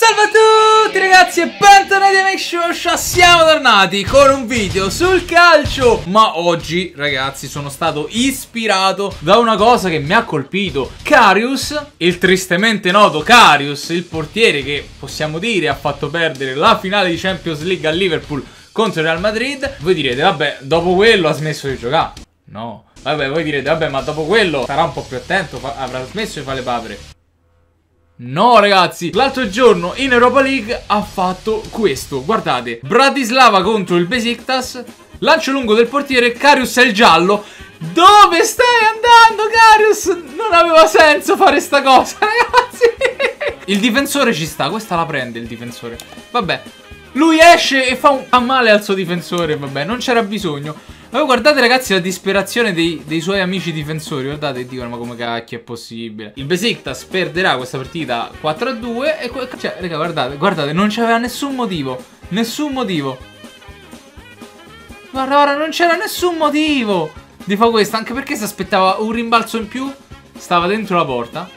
Salve a tutti ragazzi e bentornati a Mike Show Sha. Siamo tornati con un video sul calcio. Ma oggi ragazzi sono stato ispirato da una cosa che mi ha colpito. Karius, il tristemente noto Karius, il portiere che possiamo dire ha fatto perdere la finale di Champions League al Liverpool contro il Real Madrid. Voi direte vabbè, dopo quello ha smesso di giocare. No, vabbè, voi direte vabbè, ma dopo quello sarà un po' più attento, avrà smesso di fare le papere. No ragazzi, l'altro giorno in Europa League ha fatto questo, guardate. Bratislava contro il Besiktas, lancio lungo del portiere, Karius è il giallo. Dove stai andando Karius? Non aveva senso fare sta cosa ragazzi. Il difensore ci sta, questa la prende il difensore. Vabbè, lui esce e fa male al suo difensore, vabbè, non c'era bisogno. Ma guardate ragazzi la disperazione dei suoi amici difensori. Guardate e dicono ma come cacchio è possibile. Il Besiktas perderà questa partita 4-2 e cioè, raga, guardate, non c'aveva nessun motivo. Nessun motivo. Guarda, non c'era nessun motivo di fare questo. Anche perché si aspettava un rimbalzo in più. Stava dentro la porta.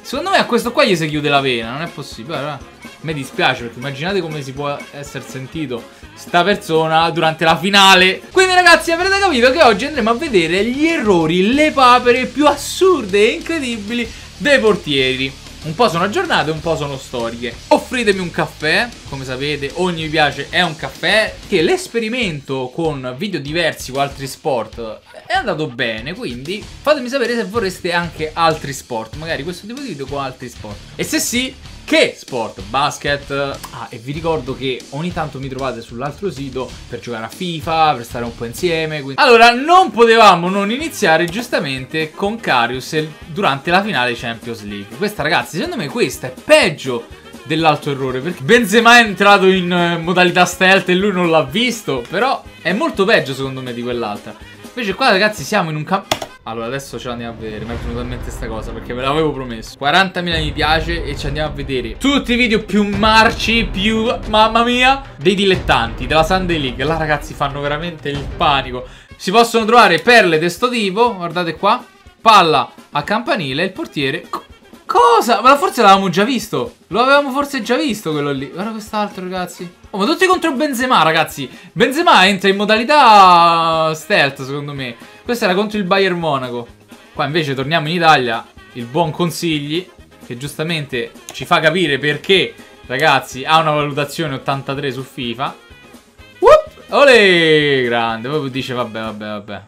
Secondo me a questo qua gli si chiude la vena. Non è possibile, guarda. Mi dispiace perché immaginate come si può essere sentito sta persona durante la finale. Quindi ragazzi avrete capito che oggi andremo a vedere gli errori, le papere più assurde e incredibili dei portieri. Un po' sono aggiornate, un po' sono storie. Offritemi un caffè, come sapete ogni mi piace è un caffè. Che l'esperimento con video diversi con altri sport è andato bene, quindi fatemi sapere se vorreste anche altri sport, magari questo tipo di video con altri sport. E se sì, che sport? Basket? Ah, e vi ricordo che ogni tanto mi trovate sull'altro sito per giocare a FIFA, per stare un po' insieme, quindi... Allora, non potevamo non iniziare giustamente con Karius durante la finale Champions League. Questa ragazzi, secondo me questa è peggio dell'altro errore, perché Benzema è entrato in modalità stealth e lui non l'ha visto, però è molto peggio secondo me di quell'altra. Invece qua ragazzi siamo in un campo... Allora adesso ce l'andiamo a vedere, mi è venuta in mente sta cosa perché ve l'avevo promesso. 40.000 mi piace e ci andiamo a vedere tutti i video più marci, più, mamma mia, dei dilettanti, della Sunday League. Là ragazzi fanno veramente il panico. Si possono trovare perle di sto tipo, guardate qua. Palla a campanile, il portiere... Cosa? Ma forse l'avevamo già visto. Lo avevamo forse già visto quello lì. Guarda quest'altro ragazzi. Oh, ma tutti contro Benzema ragazzi. Benzema entra in modalità stealth secondo me. Questo era contro il Bayern Monaco. Qua invece torniamo in Italia. Il buon Consigli, che giustamente ci fa capire perché ragazzi ha una valutazione 83 su FIFA. Olè, grande. Poi dice vabbè.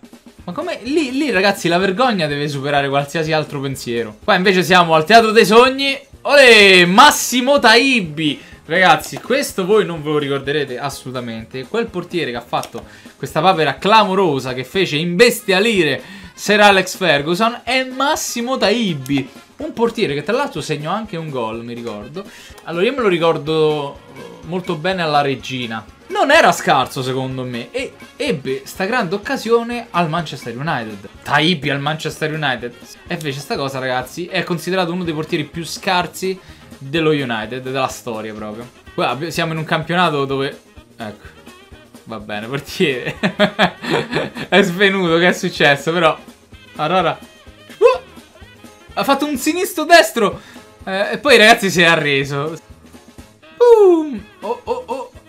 Ma come? Lì ragazzi la vergogna deve superare qualsiasi altro pensiero. Qua invece siamo al teatro dei sogni. Olè, Massimo Taibi. Ragazzi questo voi non ve lo ricorderete assolutamente. Quel portiere che ha fatto questa papera clamorosa che fece imbestialire Sir Alex Ferguson è Massimo Taibi. Un portiere che tra l'altro segnò anche un gol, mi ricordo. Allora io me lo ricordo molto bene alla Regina. Non era scarso secondo me e ebbe sta grande occasione al Manchester United. Taibi al Manchester United. E invece sta cosa ragazzi è considerato uno dei portieri più scarsi dello United, della storia proprio. Guarda, siamo in un campionato dove... Ecco, va bene, portiere. È svenuto, che è successo però. Allora ha fatto un sinistro destro e poi ragazzi si è arreso.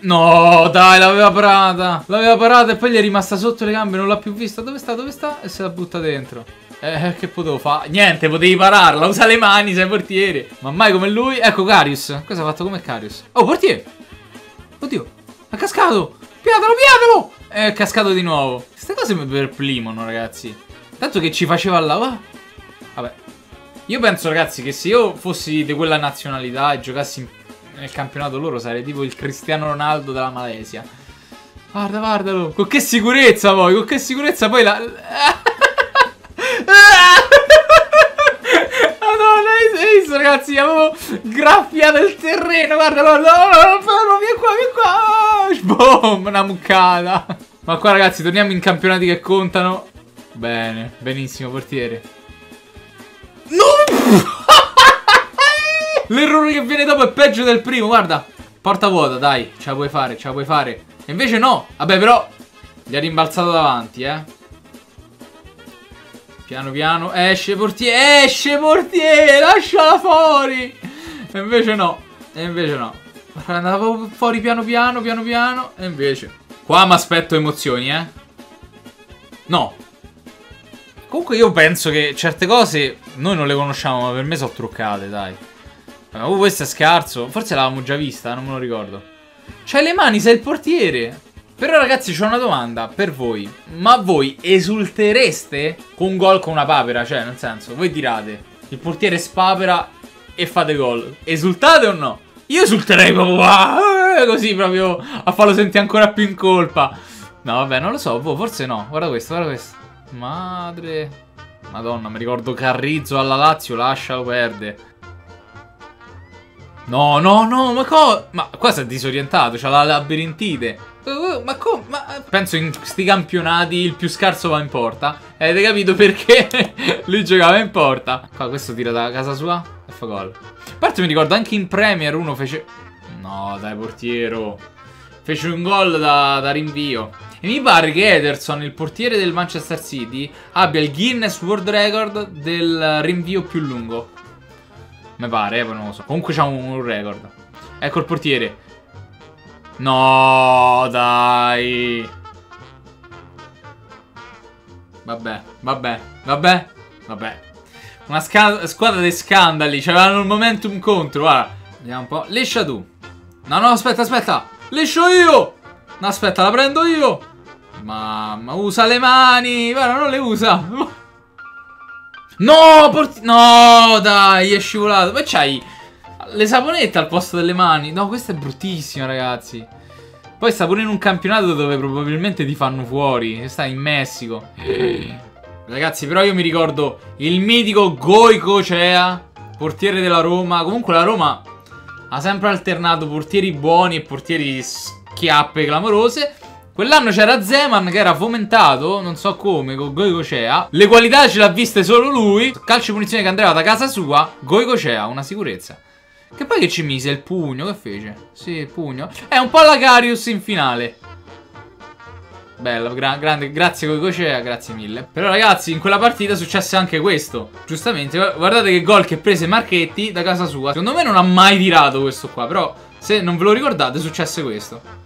No, dai, l'aveva parata. L'aveva parata e poi gli è rimasta sotto le gambe. Non l'ha più vista. Dove sta? E se la butta dentro. Che potevo fare? Niente, potevi pararla. Usa le mani, sei portiere. Ma mai come lui. Ecco Karius. Cosa ha fatto come Karius? Oh, portiere. Oddio, è cascato. Piatalo. È cascato di nuovo. Queste cose mi perplimono, ragazzi. Tanto che ci faceva là. Vabbè. Io penso, ragazzi, che se io fossi di quella nazionalità e giocassi in nel campionato loro sarei tipo il Cristiano Ronaldo della Malesia. Guardalo. Con che sicurezza poi. La Madonna, hai visto ragazzi? Avevo graffiato il terreno. Guardalo. No, vieni qua. Boom, una muccata. Ma qua ragazzi torniamo in campionati che contano. Bene, benissimo portiere. No. L'errore che viene dopo è peggio del primo, guarda. Porta vuota, dai, ce la puoi fare. E invece no, vabbè però gli ha rimbalzato davanti, Piano, esce portiere, lasciala fuori. E invece no. E invece no. Andavo fuori piano piano. E invece qua mi aspetto emozioni, eh. No. Comunque io penso che certe cose noi non le conosciamo, ma per me sono truccate, dai. Questo è scarso. Forse l'avevamo già vista, non me lo ricordo. C'hai le mani, sei il portiere. Però ragazzi, c'ho una domanda per voi. Ma voi esultereste con un gol con una papera? Cioè, nel senso, voi tirate, il portiere spapera e fate gol. Esultate o no? Io esulterei proprio così, proprio a farlo sentire ancora più in colpa. No, vabbè, non lo so, boh, forse no. Guarda questo, guarda questo. Madre. Madonna, mi ricordo Carrizo alla Lazio, lascialo perdere. No, no, no, ma cosa? Ma qua si è disorientato, c'ha la labirintite. Ma come? Ma... penso in questi campionati il più scarso va in porta. Avete capito perché? Lui giocava in porta. Qua questo tira da casa sua e fa gol. A parte mi ricordo anche in Premier uno fece... no dai portiero, fece un gol da rinvio. E mi pare che Ederson, il portiere del Manchester City, abbia il Guinness World Record del rinvio più lungo. Mi pare, poi non lo so. Comunque c'ha un record. Ecco il portiere. No, dai. Vabbè. Una squadra di scandali. C'avevano il momentum contro. Guarda. Vediamo un po'. Liscia tu. No, no, aspetta. Liscio io. No, aspetta, la prendo io. Mamma, usa le mani. Guarda, non le usa. No, no, dai, è scivolato. Ma c'hai le saponette al posto delle mani. No, questo è bruttissimo, ragazzi. Poi sta pure in un campionato dove probabilmente ti fanno fuori. Sta in Messico. Ragazzi, però io mi ricordo il mitico Goycochea, portiere della Roma. Comunque la Roma ha sempre alternato portieri buoni e portieri schiappe clamorose. Quell'anno c'era Zeman che era fomentato, non so come, con Goycochea. Le qualità ce l'ha viste solo lui. Calcio e punizione che andava da casa sua. Goycochea, una sicurezza. Che poi che ci mise il pugno, che fece? Sì, il pugno. È un po' la Karius in finale. Bello, grande, grazie Goycochea, grazie mille. Però ragazzi, in quella partita successe anche questo. Giustamente, guardate che gol che prese Marchetti da casa sua. Secondo me non ha mai tirato questo qua, però se non ve lo ricordate successe questo.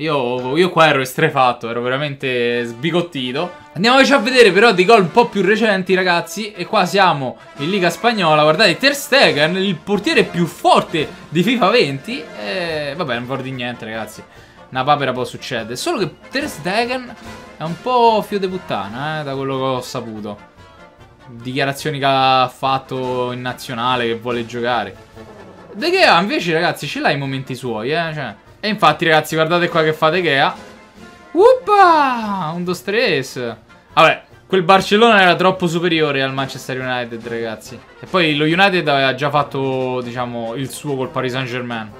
Io qua ero estrefatto, ero veramente sbigottito. Andiamoci a vedere però dei gol un po' più recenti, ragazzi. E qua siamo in Liga Spagnola. Guardate, Ter Stegen, il portiere più forte di FIFA 20. E vabbè, non vorrei niente, ragazzi. Una papera può succedere. Solo che Ter Stegen è un po' fio de puttana, da quello che ho saputo. Dichiarazioni che ha fatto in nazionale, che vuole giocare. De Gea invece, ragazzi, ce l'ha i momenti suoi, cioè... E infatti ragazzi, guardate qua che fa De Gea. Uppa! Un 2-3. Vabbè, quel Barcellona era troppo superiore al Manchester United, ragazzi. E poi lo United aveva già fatto, diciamo, il suo col Paris Saint Germain.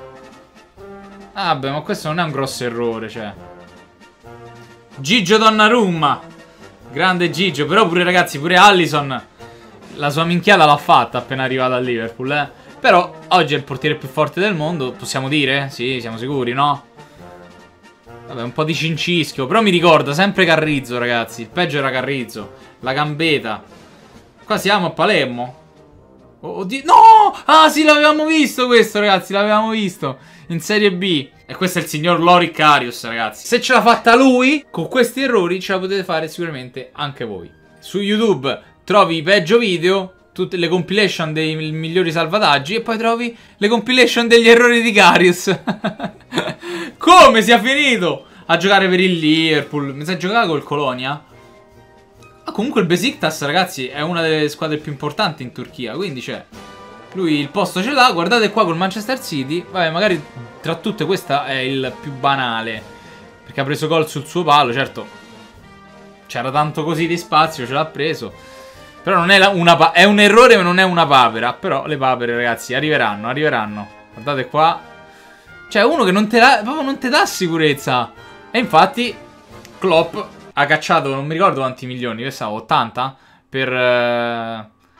Ah, beh, ma questo non è un grosso errore, cioè. Gigio Donnarumma. Grande Gigio. Però pure ragazzi, pure Allison la sua minchiata l'ha fatta appena arrivata al Liverpool, Però oggi è il portiere più forte del mondo, possiamo dire? Sì, siamo sicuri, no? Vabbè, un po' di cincischio. Però mi ricorda sempre Carrizo, ragazzi. Il peggio era Carrizo. La gambeta. Qua siamo a Palermo. Oddio. No! Ah, sì, l'avevamo visto questo, ragazzi. L'avevamo visto. In Serie B. E questo è il signor Lori Karius, ragazzi. Se ce l'ha fatta lui, con questi errori ce la potete fare sicuramente anche voi. Su YouTube trovi i peggio video, tutte le compilation dei migliori salvataggi, e poi trovi le compilation degli errori di Karius. Come sia finito a giocare per il Liverpool? Mi sa giocare col Colonia? Ma comunque il Besiktas, ragazzi, è una delle squadre più importanti in Turchia. Quindi c'è, lui il posto ce l'ha. Guardate qua col Manchester City. Vabbè, magari tra tutte questa è il più banale, perché ha preso gol sul suo palo. Certo, c'era tanto così di spazio, ce l'ha preso. Però non è è un errore, ma non è una papera. Però le papere, ragazzi, arriveranno. Guardate qua. Cioè, uno che non te la... proprio non te dà sicurezza. E infatti Klopp ha cacciato, non mi ricordo quanti milioni, pensavo 80 per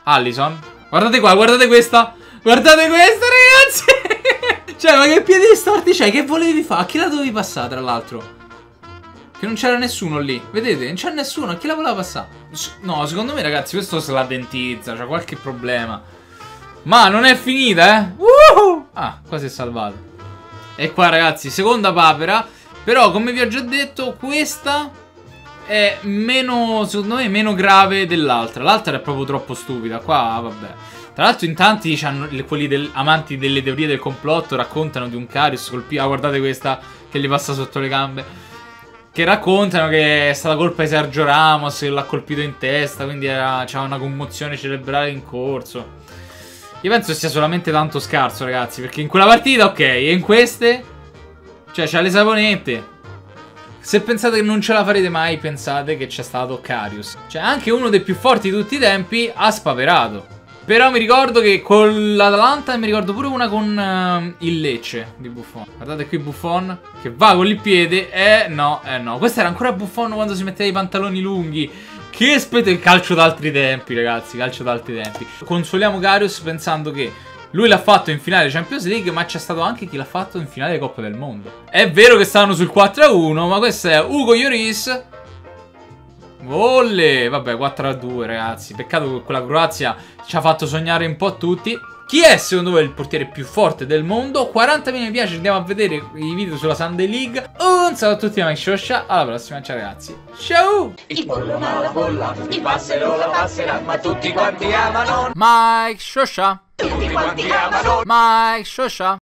Allison. Guardate qua, guardate questa. Guardate questa, ragazzi. Cioè, ma che piedi storti c'hai? Che volevi fare? A chi la dovevi passare, tra l'altro? Che non c'era nessuno lì, vedete? Non c'è nessuno, a chi la voleva passare? No, secondo me ragazzi questo se la dentizza, c'ha qualche problema. Ma non è finita, Qua si è salvato. E qua, ragazzi, seconda papera. Però, come vi ho già detto, questa è meno, secondo me, meno grave dell'altra. L'altra è proprio troppo stupida. Qua, vabbè. Tra l'altro, in tanti, quelli amanti delle teorie del complotto, raccontano di un Karius colpito. Ah, guardate questa che gli passa sotto le gambe. Che raccontano che è stata colpa di Sergio Ramos, che l'ha colpito in testa, quindi c'era una commozione cerebrale in corso. Io penso sia solamente tanto scarso, ragazzi, perché in quella partita, ok, e in queste, cioè, c'ha le saponette. Se pensate che non ce la farete mai, pensate che c'è stato Karius. Cioè, anche uno dei più forti di tutti i tempi ha spaverato. Però mi ricordo che con l'Atalanta, mi ricordo pure una con il Lecce di Buffon. Guardate qui Buffon che va con il piede. No. Questo era ancora Buffon quando si metteva i pantaloni lunghi. Che il calcio d'altri tempi, ragazzi. Calcio d'altri tempi. Consoliamo Karius pensando che lui l'ha fatto in finale Champions League, ma c'è stato anche chi l'ha fatto in finale Coppa del Mondo. È vero che stavano sul 4-1, ma questo è Hugo Lloris. Olle, vabbè, 4-2, ragazzi. Peccato che quella Croazia ci ha fatto sognare un po' a tutti. Chi è secondo voi il portiere più forte del mondo? 40.000 mi piace, andiamo a vedere i video sulla Sunday League. Un saluto a tutti da Mike Show Sha. Alla prossima, ciao ragazzi. Ciao! Il pollo ma la bolla, il passerò la passerà, ma tutti quanti amano Mike Show Sha. Tutti quanti amano Mike Show Sha.